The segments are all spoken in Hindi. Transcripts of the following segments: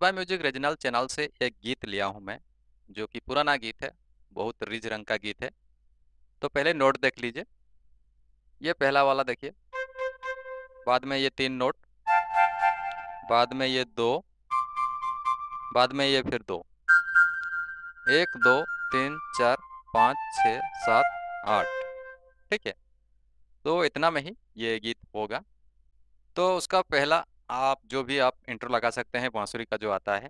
शिवा म्यूजिक रीजनल चैनल से एक गीत लिया हूं मैं, जो कि पुराना गीत है, बहुत रिज रंग का गीत है। तो पहले नोट देख लीजिए, ये पहला वाला देखिए, बाद में ये 3 नोट, बाद में ये 2, बाद में ये फिर 2, 1 2 3 4 5 6 7 8, ठीक है। तो इतना में ही ये गीत होगा। तो उसका पहला आप जो भी आप इंट्रो लगा सकते हैं, बांसुरी का जो आता है,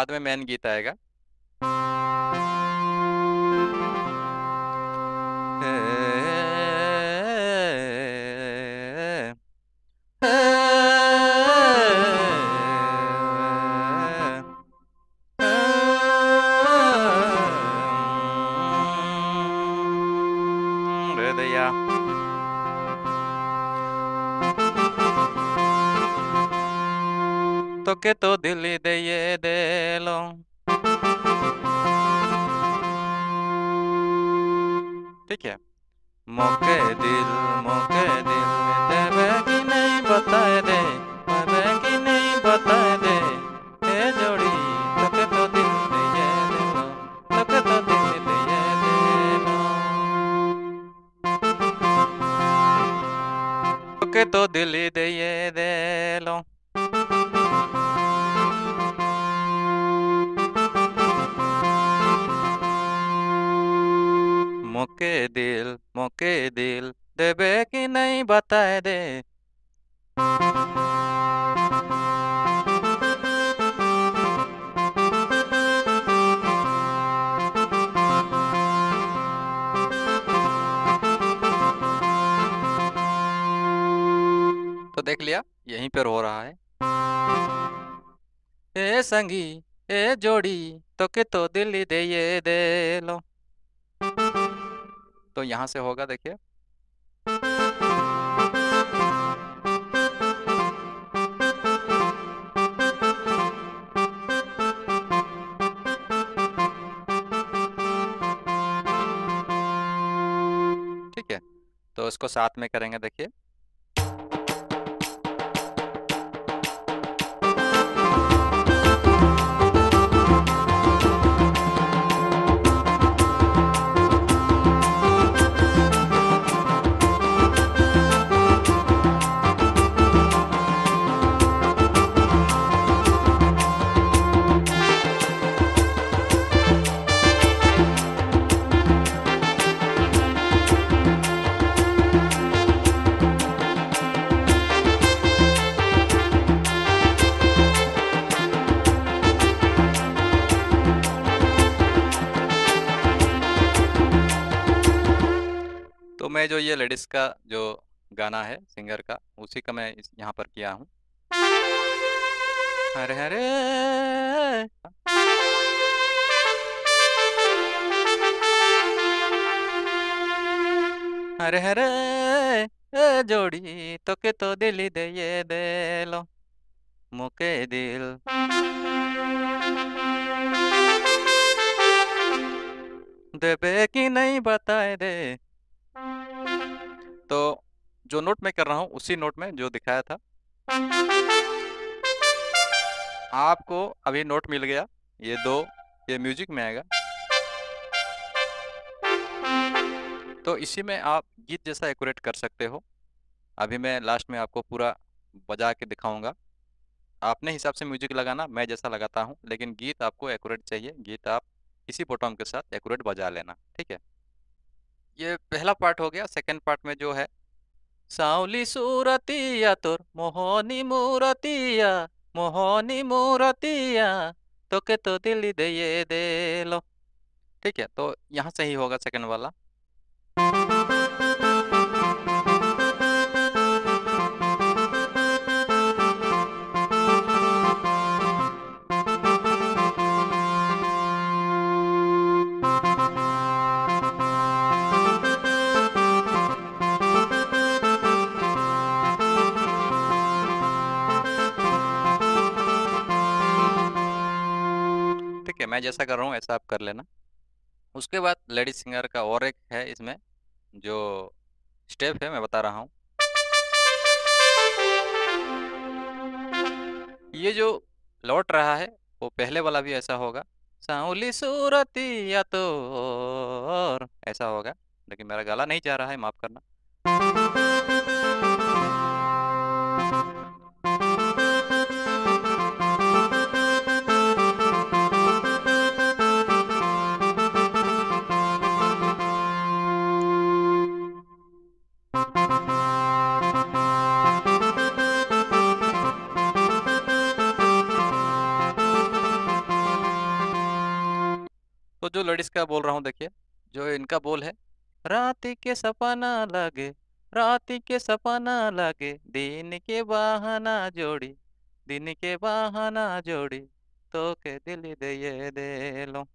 बाद में मेन गीत आएगा, टोके तो दिल दये देलो, ठीक है। मोके दिल देवे कि नहीं बताए दे, देवे कि नहीं बताए दे, ए जोड़ी टोके तो दिल दये देलो, टोके तो दिल दये देलो, टोके तो दिल दये देलो। मोके दिल देवे कि नहीं बताए दे, तो देख लिया यहीं पर हो रहा है। ए संगी ए जोड़ी तोके तो दिल दे ये दे लो, तो यहां से होगा देखिए, ठीक है। तो इसको साथ में करेंगे देखिए, मैं जो ये लेडीज का जो गाना है सिंगर का, उसी का मैं यहाँ पर किया हूँ। हरे हरे हरे हरे ए जोड़ी तोके तो दिल दे ये दे लो, मोके दिल देवे कि नहीं बताए दे। तो जो नोट मैं कर रहा हूँ उसी नोट में जो दिखाया था आपको, अभी नोट मिल गया, ये 2, ये म्यूजिक में आएगा। तो इसी में आप गीत जैसा एक्यूरेट कर सकते हो। अभी मैं लास्ट में आपको पूरा बजा के दिखाऊंगा, आपने हिसाब से म्यूजिक लगाना, मैं जैसा लगाता हूँ, लेकिन गीत आपको एक्यूरेट चाहिए। गीत आप इसी बॉटम के साथ एक्यूरेट बजा लेना, ठीक है। ये पहला पार्ट हो गया। सेकंड पार्ट में जो है, सावली सूरतिया तोर मोहनी मूरतिया तोके तो दिल दे ये दे लो, ठीक है। तो यहाँ से ही होगा सेकंड वाला, मैं जैसा कर रहा हूँ ऐसा आप कर लेना। उसके बाद लेडीज सिंगर का और एक है इसमें, जो स्टेप है मैं बता रहा हूँ। ये जो लौट रहा है वो पहले वाला भी ऐसा होगा, सांवली सूरती या तो और ऐसा होगा, लेकिन मेरा गला नहीं जा रहा है, माफ करना। तो जो लेडीज का बोल रहा हूँ देखिए, जो इनका बोल है, राती के सपना लागे, राती के सपना लागे, दिन के बहाना जोड़ी, दिन के बहाना जोड़ी, तोके दिल दे देलो,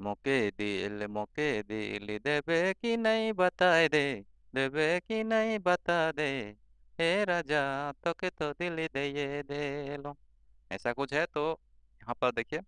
मोके दिल देबे कि नहीं बताए दे, देबे कि नहीं बता दे, हे राजा तोके तो दिल दे देलो, ऐसा कुछ है। तो यहाँ पर देखिए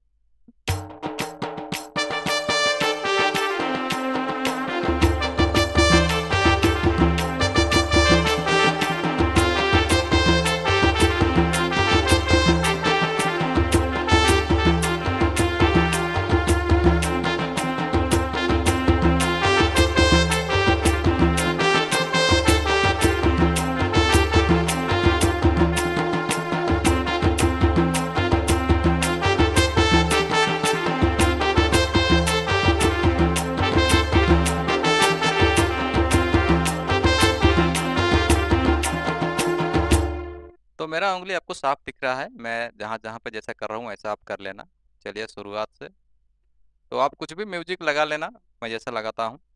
मेरा उंगली आपको साफ दिख रहा है, मैं जहाँ जहाँ पे जैसा कर रहा हूँ ऐसा आप कर लेना। चलिए शुरुआत से, तो आप कुछ भी म्यूजिक लगा लेना, मैं जैसा लगाता हूँ।